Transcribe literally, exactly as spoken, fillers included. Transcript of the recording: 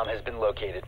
bomb has been located.